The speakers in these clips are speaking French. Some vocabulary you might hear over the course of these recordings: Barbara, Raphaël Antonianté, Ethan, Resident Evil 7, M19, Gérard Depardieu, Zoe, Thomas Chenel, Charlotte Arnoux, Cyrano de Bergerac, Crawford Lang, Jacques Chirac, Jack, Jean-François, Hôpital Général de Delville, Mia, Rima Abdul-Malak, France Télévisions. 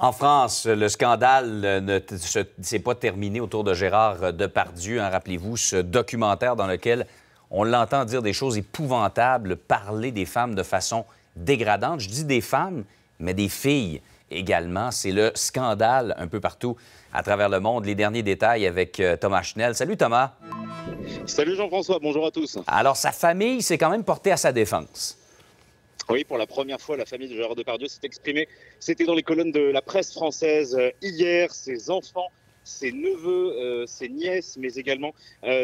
En France, le scandale ne s'est pas terminé autour de Gérard Depardieu. Hein, rappelez-vous ce documentaire dans lequel on l'entend dire des choses épouvantables, parler des femmes de façon dégradante. Je dis des femmes, mais des filles également. C'est le scandale un peu partout à travers le monde. Les derniers détails avec Thomas Chenel. Salut Thomas. Salut Jean-François, bonjour à tous. Alors sa famille s'est quand même portée à sa défense. Oui, pour la première fois, la famille de Gérard Depardieu s'est exprimée. C'était dans les colonnes de la presse française hier. Ses enfants, ses neveux, ses nièces, mais également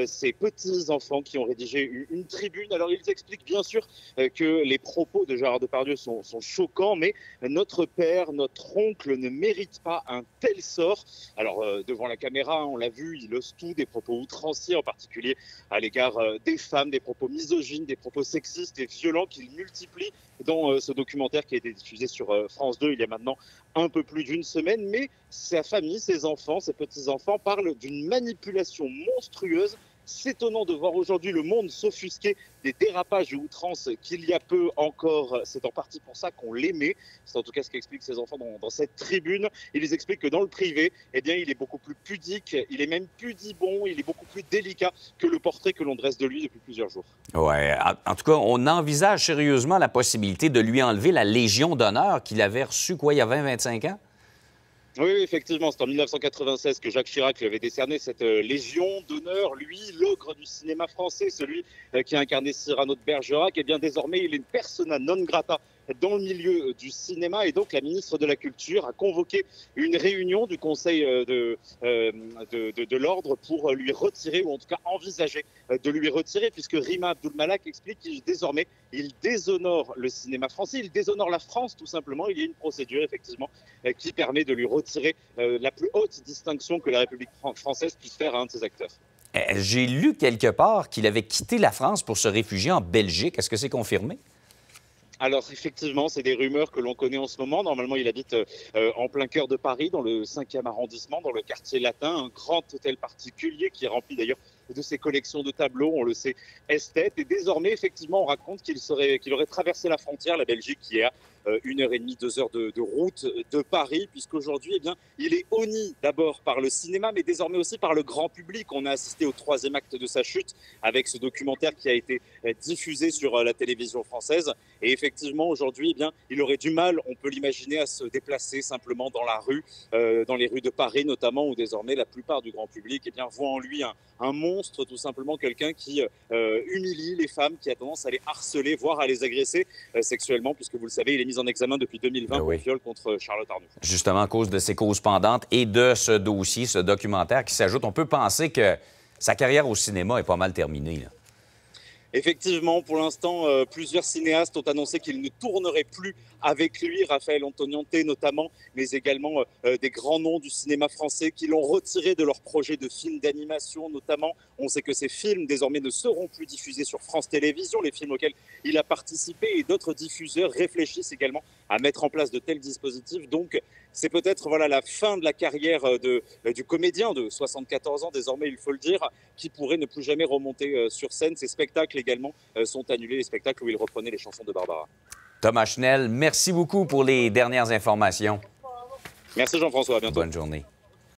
ses petits-enfants qui ont rédigé une tribune. Alors, ils expliquent bien sûr que les propos de Gérard Depardieu sont choquants, mais notre père, notre oncle ne mérite pas un tel sort. Alors, devant la caméra, on l'a vu, il ose tout, des propos outranciers, en particulier à l'égard des femmes, des propos misogynes, des propos sexistes et violents qu'il multiplie dans ce documentaire qui a été diffusé sur France 2 il y a maintenant un peu plus d'une semaine. Mais sa famille, ses enfants, ses petits-enfants parlent d'une manipulation monstrueuse. C'est étonnant de voir aujourd'hui le monde s'offusquer des dérapages et outrances qu'il y a peu encore. C'est en partie pour ça qu'on l'aimait. C'est en tout cas ce qu'expliquent ces enfants dans cette tribune. Ils expliquent que dans le privé, eh bien, il est beaucoup plus pudique, il est même pudibond, il est beaucoup plus délicat que le portrait que l'on dresse de lui depuis plusieurs jours. Ouais. En tout cas, on envisage sérieusement la possibilité de lui enlever la Légion d'honneur qu'il avait reçue, quoi, il y a 20-25 ans? Oui, effectivement, c'est en 1996 que Jacques Chirac lui avait décerné cette Légion d'honneur. Lui, l'ogre du cinéma français, celui qui a incarné Cyrano de Bergerac, et bien désormais, il est une persona non grata dans le milieu du cinéma. Et donc, la ministre de la Culture a convoqué une réunion du Conseil de l'Ordre pour lui retirer, ou en tout cas envisager de lui retirer, puisque Rima Abdul-Malak explique qu'il désormais, il déshonore le cinéma français, il déshonore la France tout simplement. Il y a une procédure, effectivement, qui permet de lui retirer la plus haute distinction que la République française puisse faire à un de ses acteurs. J'ai lu quelque part qu'il avait quitté la France pour se réfugier en Belgique. Est-ce que c'est confirmé? Alors, effectivement, c'est des rumeurs que l'on connaît en ce moment. Normalement, il habite en plein cœur de Paris, dans le 5e arrondissement, dans le quartier latin, un grand hôtel particulier qui est rempli d'ailleurs de ses collections de tableaux, on le sait, esthète. Et désormais, effectivement, on raconte qu'il aurait traversé la frontière, la Belgique, qui est à 1h30, 2h de route de Paris, puisqu'aujourd'hui, eh bien, il est honni d'abord par le cinéma, mais désormais aussi par le grand public. On a assisté au 3e acte de sa chute avec ce documentaire qui a été diffusé sur la télévision française. Et effectivement, aujourd'hui, eh bien, il aurait du mal, on peut l'imaginer, à se déplacer simplement dans la rue, dans les rues de Paris notamment, où désormais la plupart du grand public eh bien, voit en lui un monstre, tout simplement quelqu'un qui humilie les femmes, qui a tendance à les harceler, voire à les agresser sexuellement, puisque vous le savez, il est mis en examen depuis 2020 pour viol contre Charlotte Arnoux. Justement, à cause de ces causes pendantes et de ce dossier, ce documentaire qui s'ajoute, on peut penser que sa carrière au cinéma est pas mal terminée, là. Effectivement, pour l'instant, plusieurs cinéastes ont annoncé qu'ils ne tourneraient plus avec lui, Raphaël Antonianté notamment, mais également des grands noms du cinéma français qui l'ont retiré de leur projet de films d'animation notamment. On sait que ces films désormais ne seront plus diffusés sur France Télévisions, les films auxquels il a participé, et d'autres diffuseurs réfléchissent également à mettre en place de tels dispositifs. Donc c'est peut-être voilà, la fin de la carrière du comédien de 74 ans désormais, il faut le dire, qui pourrait ne plus jamais remonter sur scène. Ses spectacles également sont annulés, les spectacles où il reprenait les chansons de Barbara. Thomas Chenel, merci beaucoup pour les dernières informations. Merci Jean-François, à bientôt. Bonne journée.